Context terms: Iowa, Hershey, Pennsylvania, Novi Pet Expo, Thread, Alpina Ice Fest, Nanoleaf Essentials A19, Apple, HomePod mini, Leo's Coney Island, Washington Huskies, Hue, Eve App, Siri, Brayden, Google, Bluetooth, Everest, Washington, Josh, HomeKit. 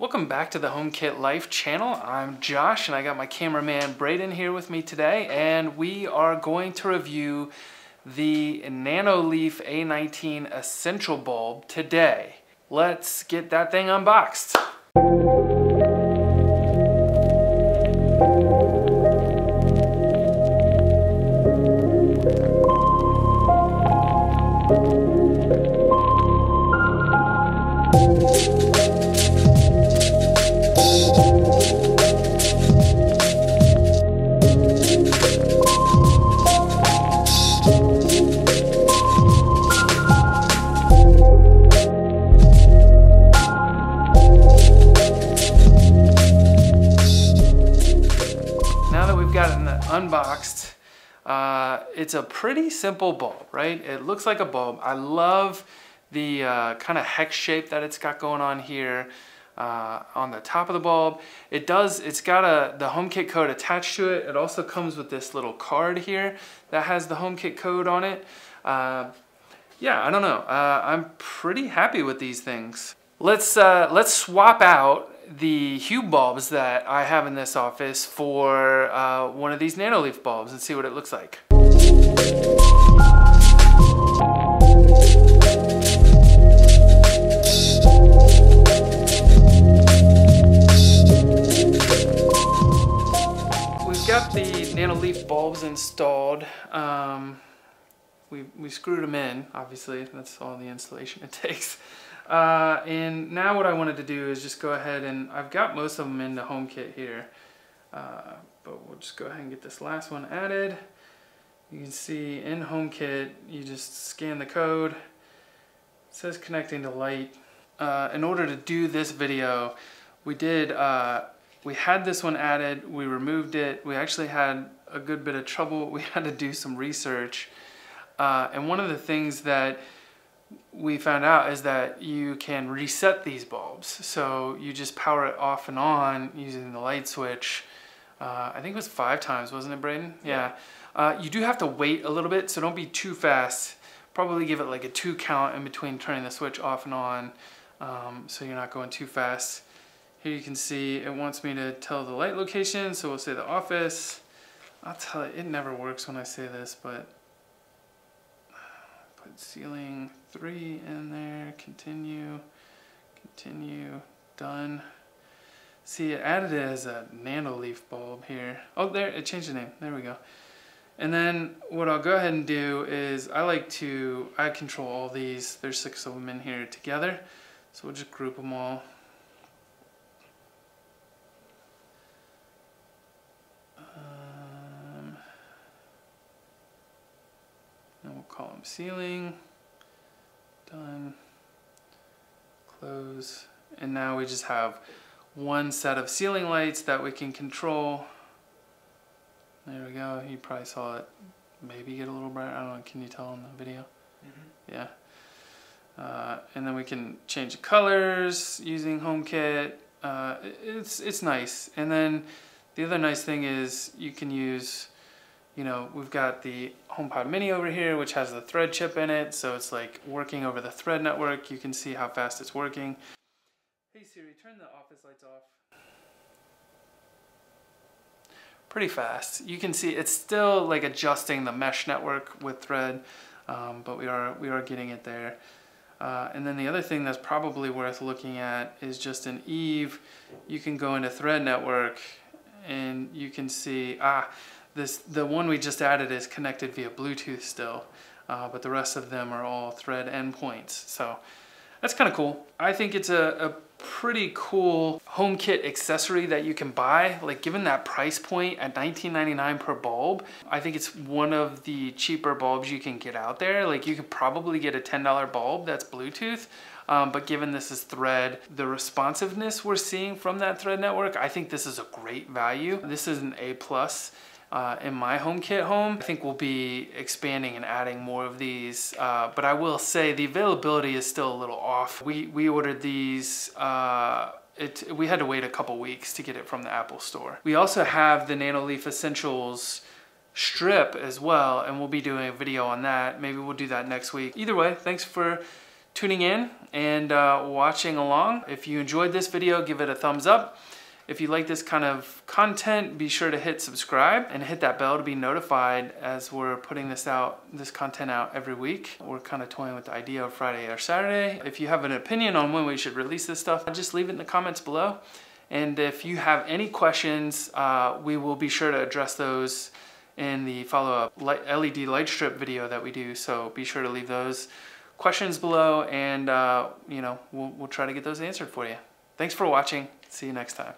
Welcome back to the HomeKit Life channel. I'm Josh and I got my cameraman Braden here with me today, and we are going to review the Nanoleaf A19 Essential Bulb today. Let's get that thing unboxed. Unboxed. It's a pretty simple bulb, right? It looks like a bulb. I love the kind of hex shape that it's got going on here on the top of the bulb. It's got the HomeKit code attached to it. It also comes with this little card here that has the HomeKit code on it. Yeah, I don't know. I'm pretty happy with these things. Let's swap out the Hue bulbs that I have in this office for one of these Nanoleaf bulbs and see what it looks like. We've got the Nanoleaf bulbs installed. We screwed them in, obviously. That's all the installation it takes. And now what I wanted to do is just go ahead and I've got most of them in the HomeKit here, but we'll just go ahead and get this last one added. You can see in HomeKit, you just scan the code. It says connecting to light. In order to do this video, we had this one added, we removed it. We actually had a good bit of trouble. We had to do some research. And one of the things that we found out is that you can reset these bulbs. So you just power it off and on using the light switch. I think it was 5 times, wasn't it, Braden? Yeah. You do have to wait a little bit, so don't be too fast. Probably give it like a 2 count in between turning the switch off and on, so you're not going too fast. Here you can see it wants me to tell the light location, so we'll say the office. I'll tell it, it never works when I say this, but put ceiling 3 in there, continue, done. See, it added it as a Nanoleaf bulb here. Oh, there, it changed the name, there we go. And then what I'll go ahead and do is I control all these, there's 6 of them in here together. So we'll just group them all. And we'll call them ceiling, done, close. And now we just have one set of ceiling lights that we can control. There we go, you probably saw it maybe get a little brighter. I don't know, can you tell in the video? Mm-hmm. Yeah. And then we can change the colors using HomeKit. It's nice. And then the other nice thing is you can use, you know, we've got the HomePod mini over here, which has the Thread chip in it, so it's like working over the Thread network. You can see how fast it's working. Hey Siri, turn the office lights off. Pretty fast. You can see it's still like adjusting the mesh network with Thread, but we are getting it there. And then the other thing that's probably worth looking at is just in Eve, you can go into Thread network and you can see the one we just added is connected via Bluetooth still, but the rest of them are all Thread endpoints. So that's kind of cool. I think it's a pretty cool HomeKit accessory that you can buy. Like, given that price point at $19.99 per bulb, I think it's one of the cheaper bulbs you can get out there. Like, you could probably get a $10 bulb that's Bluetooth, but given this is Thread, the responsiveness we're seeing from that Thread network, I think this is a great value. This is an A+. In my HomeKit home, I think we'll be expanding and adding more of these, but I will say the availability is still a little off. We ordered these, we had to wait a couple weeks to get it from the Apple store. We also have the Nanoleaf Essentials strip as well, and we'll be doing a video on that. Maybe we'll do that next week. Either way, thanks for tuning in and watching along. If you enjoyed this video, give it a thumbs up. If you like this kind of content, be sure to hit subscribe and hit that bell to be notified as we're putting this content out every week. We're kind of toying with the idea of Friday or Saturday. If you have an opinion on when we should release this stuff, just leave it in the comments below. And if you have any questions, we will be sure to address those in the follow-up LED light strip video that we do. So be sure to leave those questions below and we'll try to get those answered for you. Thanks for watching. See you next time.